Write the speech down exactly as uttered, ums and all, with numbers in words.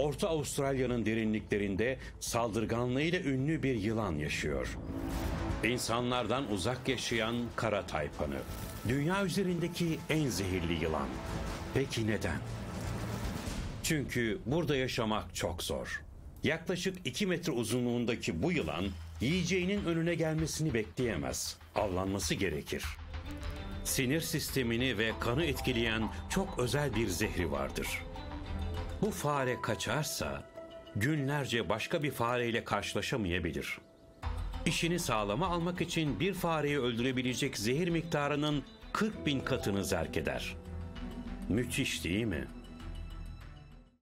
Orta Avustralya'nın derinliklerinde saldırganlığıyla ünlü bir yılan yaşıyor. İnsanlardan uzak yaşayan kara taypanı. Dünya üzerindeki en zehirli yılan. Peki neden? Çünkü burada yaşamak çok zor. Yaklaşık iki metre uzunluğundaki bu yılan yiyeceğinin önüne gelmesini bekleyemez. Avlanması gerekir. Sinir sistemini ve kanı etkileyen çok özel bir zehri vardır. Bu fare kaçarsa günlerce başka bir fareyle karşılaşamayabilir. İşini sağlama almak için bir fareyi öldürebilecek zehir miktarının kırk bin katını zerk eder. Müthiş değil mi?